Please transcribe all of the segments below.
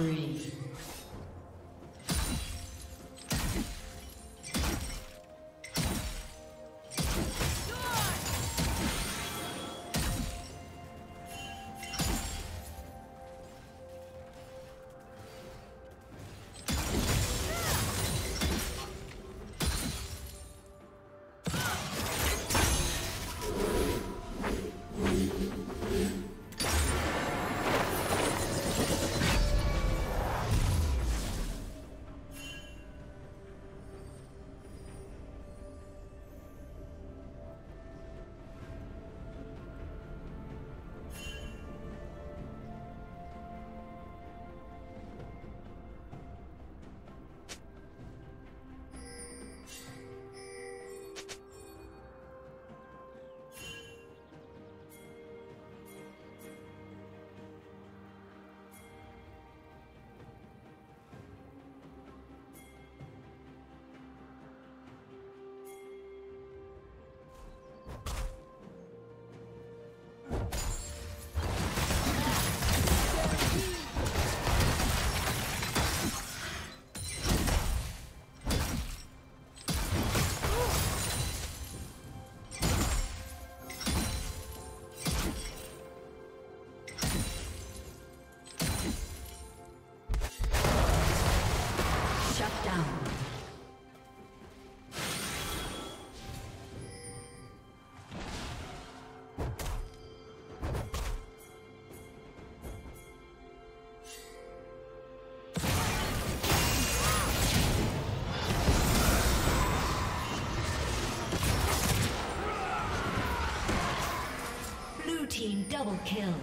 breathe. Double kill.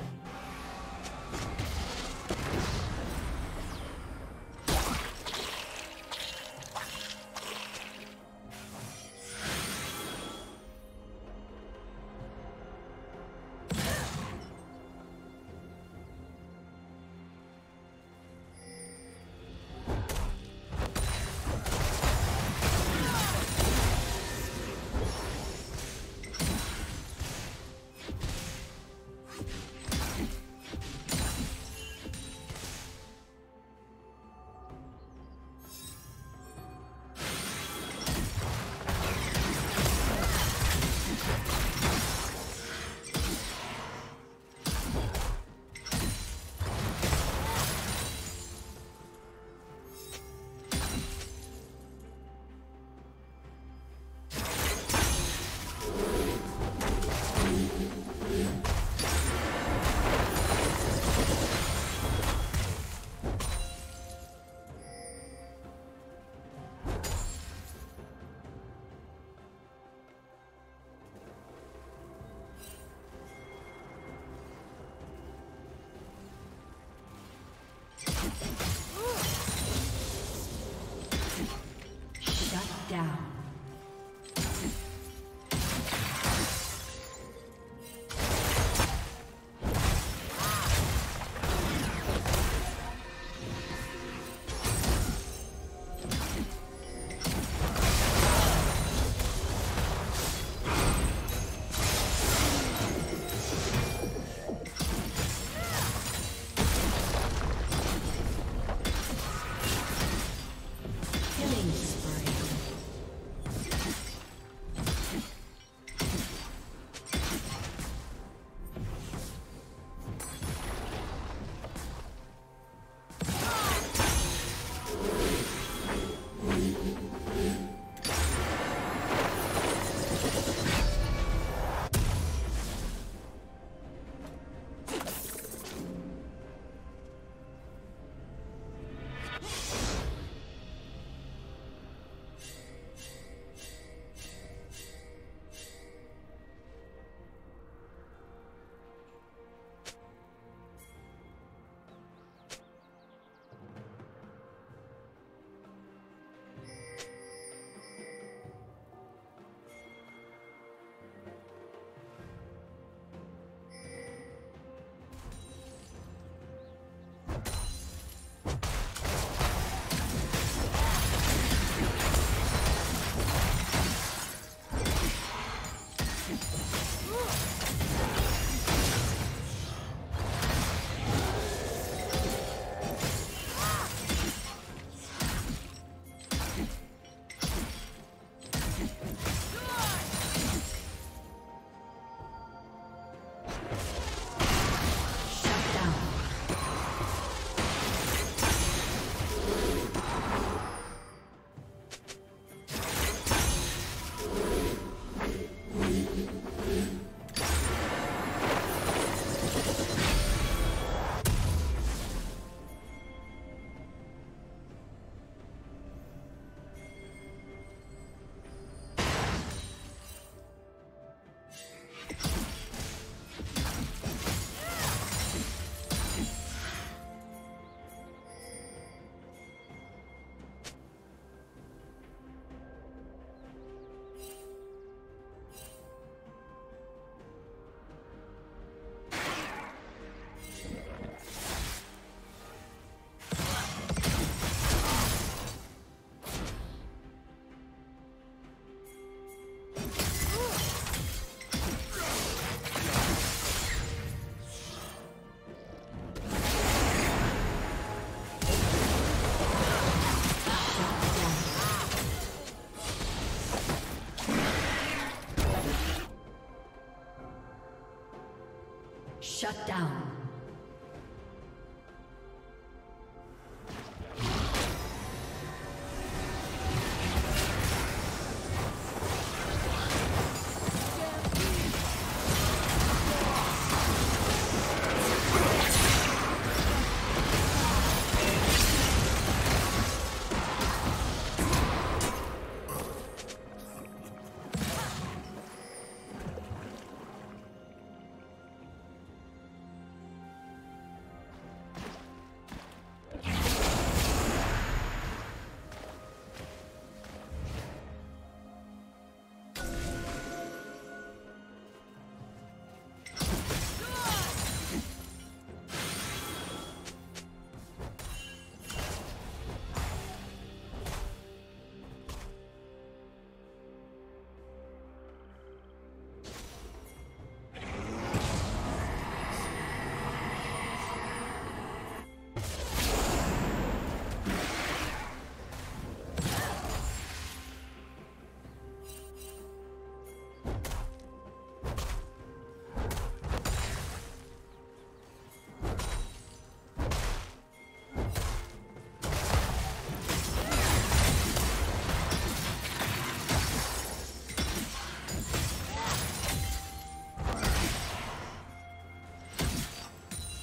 Shut down.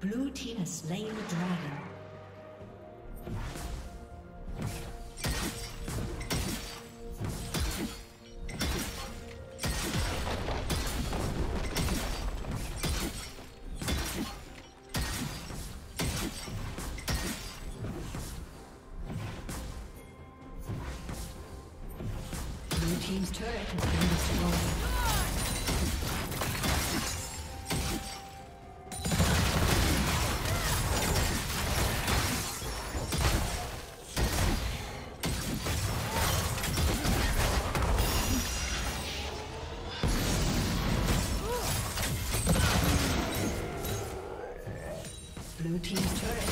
Blue team has slain the dragon. Blue team's turret has been destroyed. Blue team's turret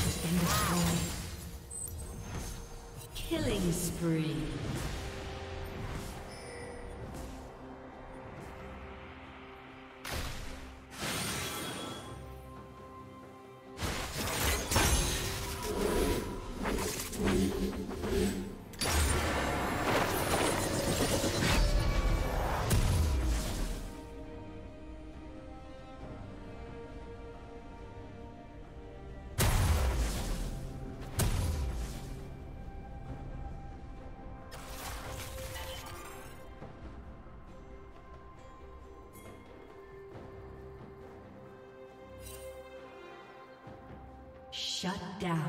has been destroyed. Killing spree. Shut down.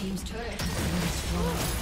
Team's turret has been destroyed.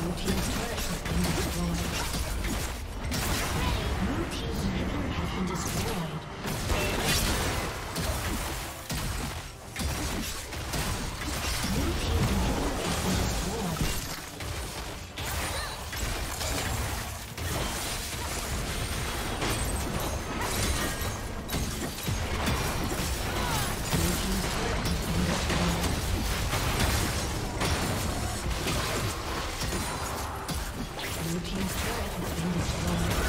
Blue team's turret has been destroyed.